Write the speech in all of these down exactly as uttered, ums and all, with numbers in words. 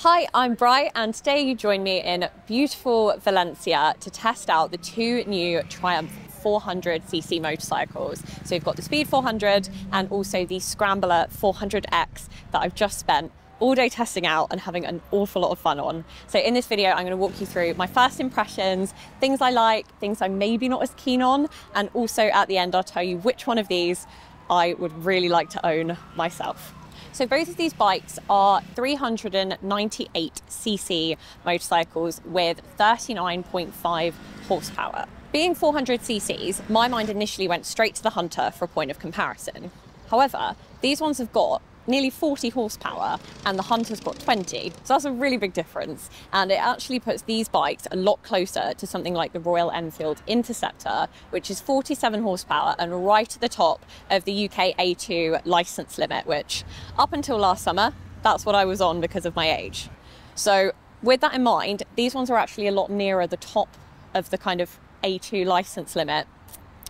Hi, I'm Bri, and today you join me in beautiful Valencia to test out the two new Triumph four hundred c c motorcycles. So you've got the Speed four hundred and also the Scrambler four hundred X that I've just spent all day testing out and having an awful lot of fun on. So in this video, I'm going to walk you through my first impressions, things I like, things I'm maybe not as keen on, and also at the end, I'll tell you which one of these I would really like to own myself. So both of these bikes are three hundred ninety-eight c c motorcycles with thirty-nine point five horsepower. Being four hundred c c's, my mind initially went straight to the Hunter for a point of comparison. However, these ones have got nearly forty horsepower and the Hunter's got twenty. So that's a really big difference. And it actually puts these bikes a lot closer to something like the Royal Enfield Interceptor, which is forty-seven horsepower and right at the top of the U K A two license limit, which up until last summer, that's what I was on because of my age. So with that in mind, these ones are actually a lot nearer the top of the kind of A two license limit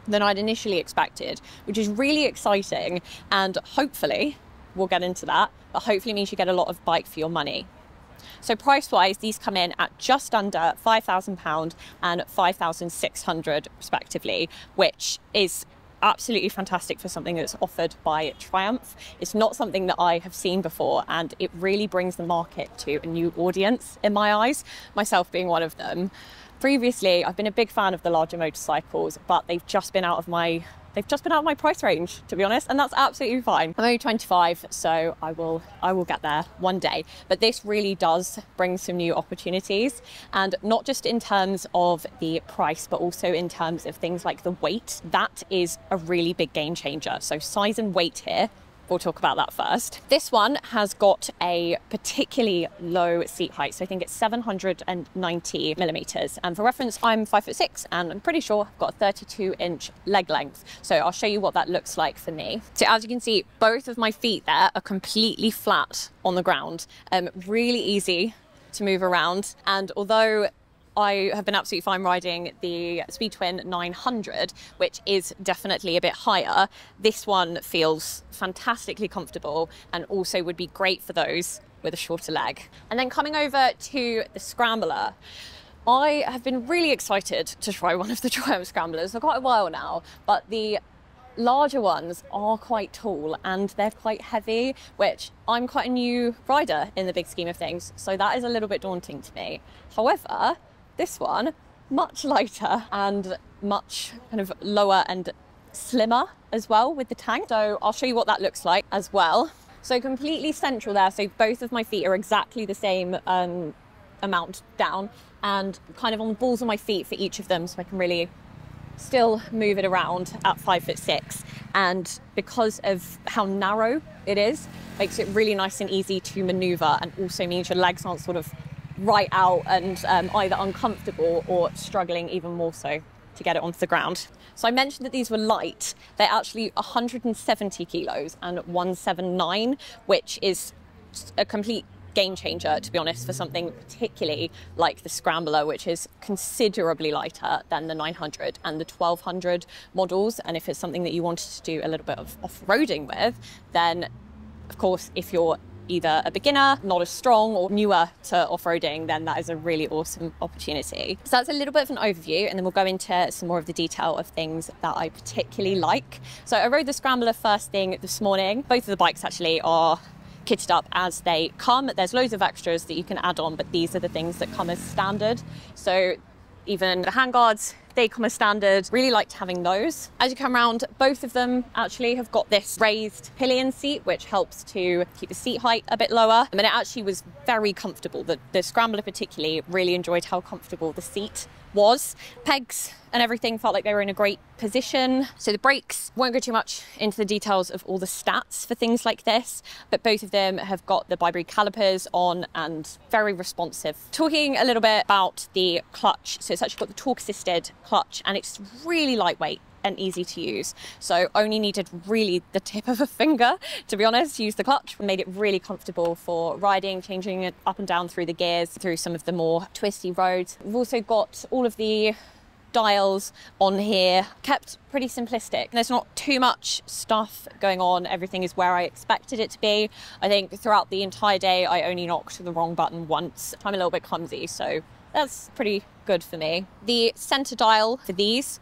than I'd initially expected, which is really exciting. And hopefully, we'll get into that, but hopefully means you get a lot of bike for your money. So price-wise, these come in at just under five thousand pounds and five thousand six hundred pounds respectively, which is absolutely fantastic for something that's offered by Triumph. It's not something that I have seen before, and it really brings the market to a new audience in my eyes, myself being one of them. Previously, I've been a big fan of the larger motorcycles, but they've just been out of my They've just been out of my price range, to be honest, and that's absolutely fine. I'm only twenty-five, so I will, I will get there one day. But this really does bring some new opportunities, and not just in terms of the price, but also in terms of things like the weight. That is a really big game changer. So size and weight here, we'll talk about that first. This one has got a particularly low seat height. So I think it's seven hundred ninety millimeters. And for reference, I'm five foot six and I'm pretty sure I've got a thirty-two inch leg length. So I'll show you what that looks like for me. So as you can see, both of my feet there are completely flat on the ground. Um, really easy to move around. And although I have been absolutely fine riding the Speed Twin nine hundred, which is definitely a bit higher, this one feels fantastically comfortable and also would be great for those with a shorter leg. And then coming over to the Scrambler, I have been really excited to try one of the Triumph Scramblers for quite a while now, but the larger ones are quite tall and they're quite heavy, which I'm quite a new rider in the big scheme of things, so that is a little bit daunting to me. However, this one, much lighter and much kind of lower and slimmer as well with the tank. So I'll show you what that looks like as well. So completely central there. So both of my feet are exactly the same um, amount down and kind of on the balls of my feet for each of them. So I can really still move it around at five foot six. And because of how narrow it is, makes it really nice and easy to maneuver, and also means your legs aren't sort of right out and um, either uncomfortable or struggling even more so to get it onto the ground. So I mentioned that these were light. They're actually one hundred seventy kilos and one seventy-nine, which is a complete game changer, to be honest, for something particularly like the Scrambler, which is considerably lighter than the nine hundred and the twelve hundred models. And if it's something that you wanted to do a little bit of off-roading with, then of course, if you're either a beginner, not as strong, or newer to off-roading, then that is a really awesome opportunity. So that's a little bit of an overview, and then we'll go into some more of the detail of things that I particularly like. So I rode the Scrambler first thing this morning. Both of the bikes actually are kitted up as they come. There's loads of extras that you can add on, but these are the things that come as standard. So even the handguards, they come as standard. Really liked having those. As you come around, both of them actually have got this raised pillion seat, which helps to keep the seat height a bit lower. I mean, it actually was very comfortable. The, the Scrambler particularly, really enjoyed how comfortable the seat was. Pegs and everything felt like they were in a great position. So the brakes, won't go too much into the details of all the stats for things like this, but both of them have got the Vibri calipers on and very responsive. Talking a little bit about the clutch, so it's actually got the torque assisted clutch, and it's really lightweight and easy to use. So only needed really the tip of a finger, to be honest, to use the clutch. Made it really comfortable for riding, changing it up and down through the gears, through some of the more twisty roads. We've also got all of the dials on here, kept pretty simplistic. There's not too much stuff going on. Everything is where I expected it to be. I think throughout the entire day, I only knocked the wrong button once. I'm a little bit clumsy, so that's pretty good for me. The center dial for these,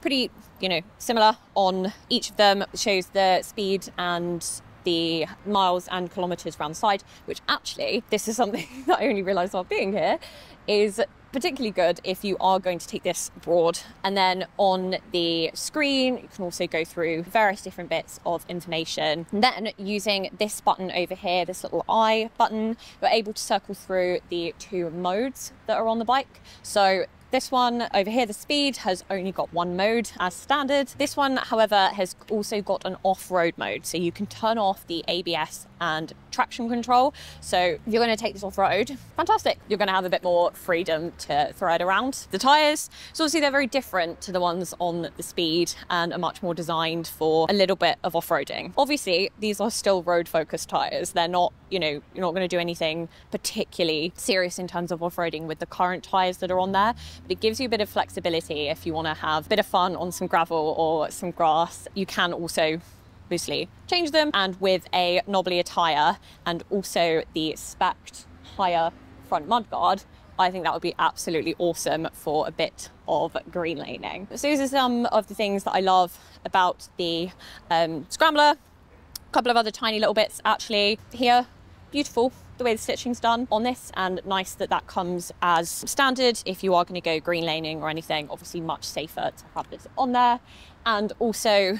pretty, you know, similar on each of them. It shows the speed and the miles and kilometers round the side, which actually, this is something that I only realized while being here, is particularly good if you are going to take this abroad. And then on the screen, you can also go through various different bits of information. And then using this button over here, this little eye button, you're able to circle through the two modes that are on the bike. So this one over here, the speed, has only got one mode as standard. This one, however, has also got an off-road mode. So you can turn off the A B S and traction control. So if you're going to take this off-road, fantastic. You're going to have a bit more freedom to throw it around. The tires, so obviously they're very different to the ones on the speed and are much more designed for a little bit of off-roading. Obviously, these are still road-focused tires. They're not, you know, you're not going to do anything particularly serious in terms of off-roading with the current tires that are on there. But it gives you a bit of flexibility if you want to have a bit of fun on some gravel or some grass. You can also obviously change them, and with a knobblier tyre and also the specced higher front mudguard, I think that would be absolutely awesome for a bit of green laning. So these are some of the things that I love about the um, Scrambler. A couple of other tiny little bits actually here. Beautiful the way the stitching's done on this, and nice that that comes as standard if you are going to go green laning or anything. Obviously much safer to have this on there, and also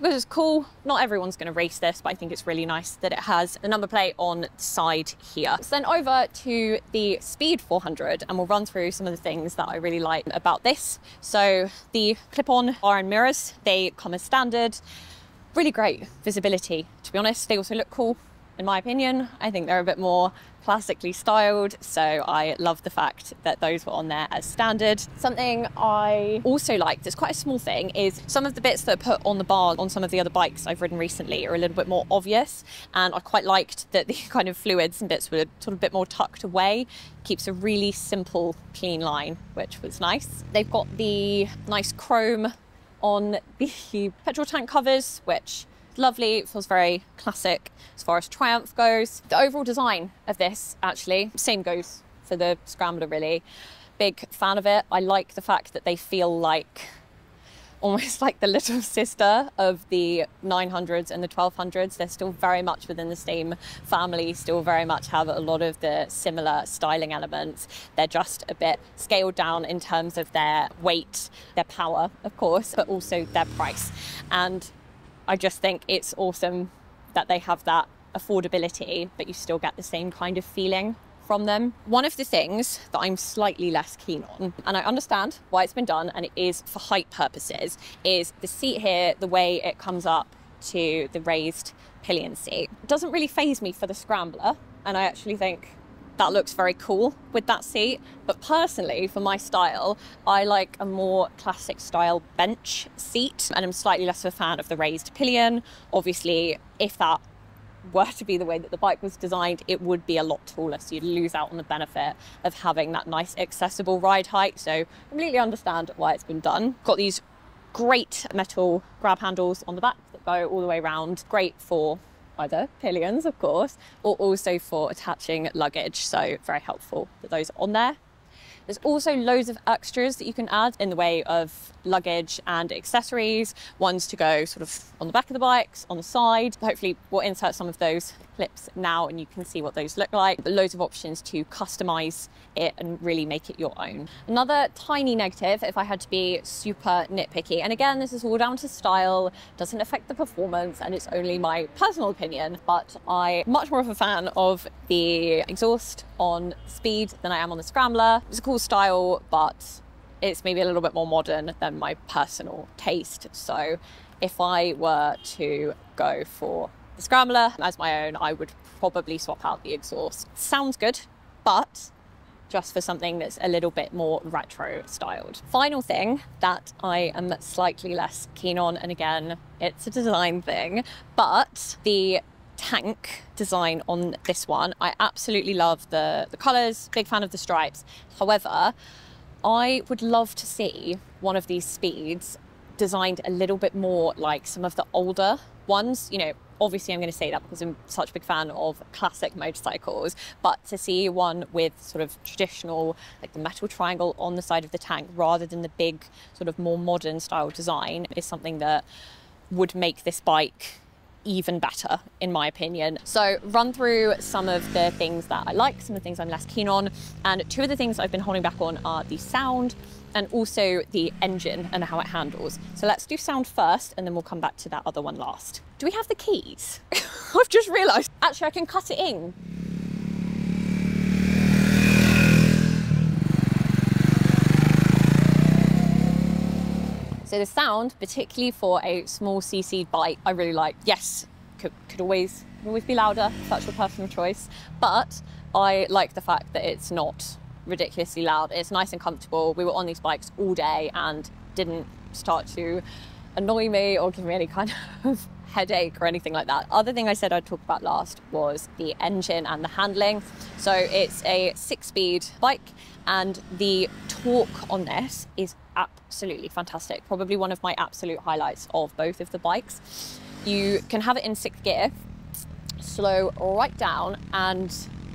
because it's cool, not everyone's going to race this, but I think it's really nice that it has the number plate on the side here. So then over to the Speed four hundred, and we'll run through some of the things that I really like about this. So the clip-on bar and mirrors, they come as standard. Really great visibility, to be honest. They also look cool. In my opinion, I think they're a bit more classically styled, so I love the fact that those were on there as standard. Something I also liked, it's quite a small thing, is some of the bits that are put on the bar on some of the other bikes I've ridden recently are a little bit more obvious, and I quite liked that the kind of fluids and bits were sort of a bit more tucked away. Keeps a really simple, clean line, which was nice. They've got the nice chrome on the petrol tank covers, which lovely, it feels very classic as far as Triumph goes. The overall design of this, actually, same goes for the Scrambler really. Big fan of it. I like the fact that they feel like almost like the little sister of the nine hundreds and the twelve hundreds. They're still very much within the same family, still very much have a lot of the similar styling elements. They're just a bit scaled down in terms of their weight, their power, of course, but also their price. And I just think it's awesome that they have that affordability, but you still get the same kind of feeling from them. One of the things that I'm slightly less keen on, and I understand why it's been done, and it is for height purposes, is the seat here, the way it comes up to the raised pillion seat. It doesn't really faze me for the Scrambler, and I actually think that looks very cool with that seat. But personally, for my style, I like a more classic style bench seat, and I'm slightly less of a fan of the raised pillion. Obviously, if that were to be the way that the bike was designed, it would be a lot taller, so you'd lose out on the benefit of having that nice accessible ride height. So I completely understand why it's been done. Got these great metal grab handles on the back that go all the way around. Great for either pillions, of course, or also for attaching luggage, so very helpful that those are on there. There's also loads of extras that you can add in the way of luggage and accessories, ones to go sort of on the back of the bikes, on the side. Hopefully we'll insert some of those clips now and you can see what those look like. But loads of options to customize it and really make it your own. Another tiny negative, if I had to be super nitpicky, and again, this is all down to style, doesn't affect the performance, and it's only my personal opinion, but I'm much more of a fan of the exhaust on Speed than I am on the Scrambler. It's a cool style, but it's maybe a little bit more modern than my personal taste. So if I were to go for the Scrambler as my own, I would probably swap out the exhaust. Sounds good, but just for something that's a little bit more retro styled. Final thing that I am slightly less keen on, and again, it's a design thing, but the tank design on this one. I absolutely love the, the colours, big fan of the stripes. However, I would love to see one of these speeds designed a little bit more like some of the older ones. You know, obviously I'm going to say that because I'm such a big fan of classic motorcycles, but to see one with sort of traditional, like the metal triangle on the side of the tank rather than the big sort of more modern style design is something that would make this bike even better, in my opinion. So run through some of the things that I like, some of the things I'm less keen on, and two of the things I've been holding back on are the sound and also the engine and how it handles. So let's do sound first and then we'll come back to that other one last. Do we have the keys? I've just realised. Actually, I can cut it in. So the sound, particularly for a small C C bike, I really like. Yes, could, could always always be louder, if that's your personal choice, but I like the fact that it's not ridiculously loud. It's nice and comfortable. We were on these bikes all day and didn't start to annoy me or give me any kind of headache or anything like that. Other thing I said I'd talk about last was the engine and the handling. So it's a six-speed bike and the torque on this is absolutely fantastic. Probably one of my absolute highlights of both of the bikes. You can have it in sixth gear, slow right down, and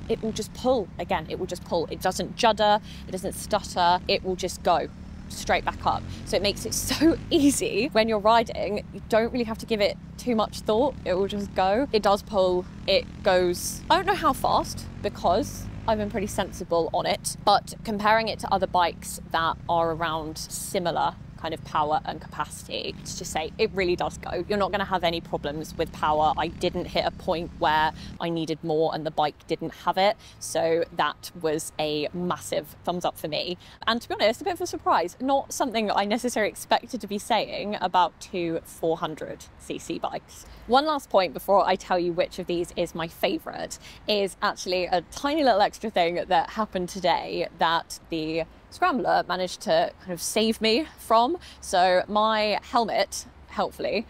it will just pull. Again, it will just pull. It doesn't judder, it doesn't stutter, it will just go straight back up. So it makes it so easy when you're riding. You don't really have to give it too much thought. It will just go. It does pull. It goes, I don't know how fast because I've been pretty sensible on it, but comparing it to other bikes that are around similar kind of power and capacity, let's just say it really does go. You're not going to have any problems with power. I didn't hit a point where I needed more and the bike didn't have it, so that was a massive thumbs up for me. And to be honest, a bit of a surprise, not something I necessarily expected to be saying about two four hundred c c bikes. One last point before I tell you which of these is my favorite is actually a tiny little extra thing that happened today that the Scrambler managed to kind of save me from. So my helmet, helpfully,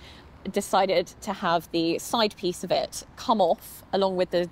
decided to have the side piece of it come off along with the,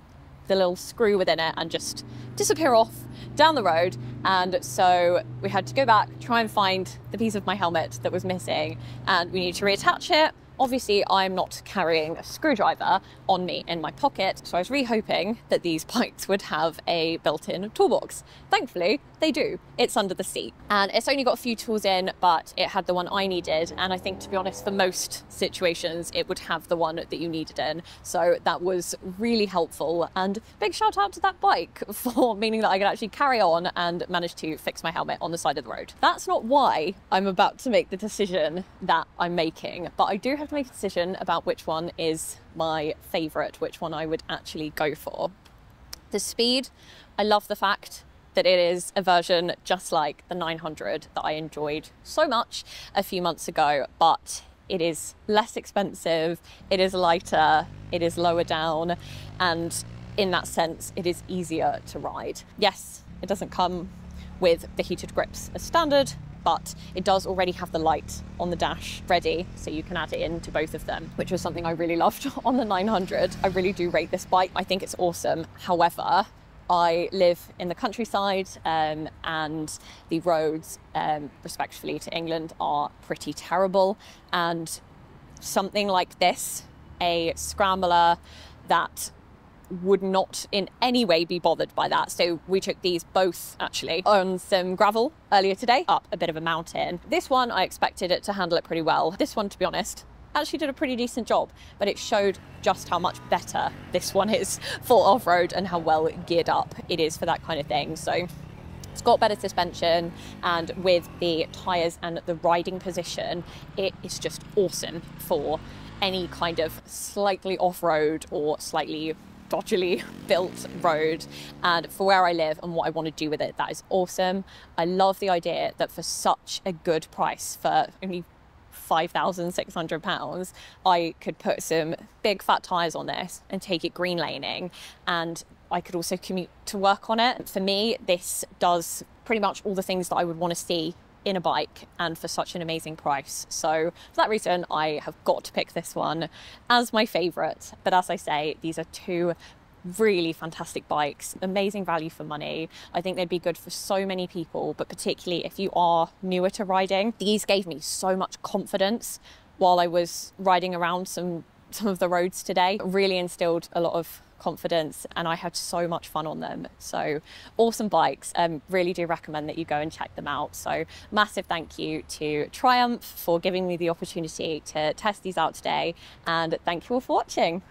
the little screw within it and just disappear off down the road. And so we had to go back, try and find the piece of my helmet that was missing, and we needed to reattach it. Obviously, I'm not carrying a screwdriver on me in my pocket, so I was really hoping that these bikes would have a built-in toolbox. Thankfully, they do. It's under the seat. And it's only got a few tools in, but it had the one I needed. And I think, to be honest, for most situations, it would have the one that you needed in. So that was really helpful. And big shout out to that bike for meaning that I could actually carry on and manage to fix my helmet on the side of the road. That's not why I'm about to make the decision that I'm making, but I do have to make a decision about which one is my favorite, which one I would actually go for. The Speed, I love the fact that it is a version just like the nine hundred that I enjoyed so much a few months ago, but it is less expensive, it is lighter, it is lower down, and in that sense it is easier to ride. Yes, it doesn't come with the heated grips as standard, but it does already have the light on the dash ready, so you can add it into both of them, which was something I really loved on the nine hundred. I really do rate this bike. I think it's awesome. However, I live in the countryside um, and the roads, um, respectfully to England, are pretty terrible. And something like this, a Scrambler that would not in any way be bothered by that. So we took these both actually on some gravel earlier today, up a bit of a mountain. This one, I expected it to handle it pretty well. This one, to be honest, actually did a pretty decent job, but it showed just how much better this one is for off-road and how well geared up it is for that kind of thing. So it's got better suspension, and with the tires and the riding position, it is just awesome for any kind of slightly off-road or slightly dodgily built road. And for where I live and what I want to do with it, that is awesome. I love the idea that for such a good price, for only five thousand six hundred pounds, I could put some big fat tires on this and take it green laning, and I could also commute to work on it. For me, this does pretty much all the things that I would want to see in a bike, and for such an amazing price. So for that reason, I have got to pick this one as my favorite. But as I say, these are two really fantastic bikes, amazing value for money. I think they'd be good for so many people, but particularly if you are newer to riding. These gave me so much confidence while I was riding around some some of the roads today. It really instilled a lot of confidence and I had so much fun on them. So awesome bikes, um, really do recommend that you go and check them out. So massive thank you to Triumph for giving me the opportunity to test these out today, and thank you all for watching.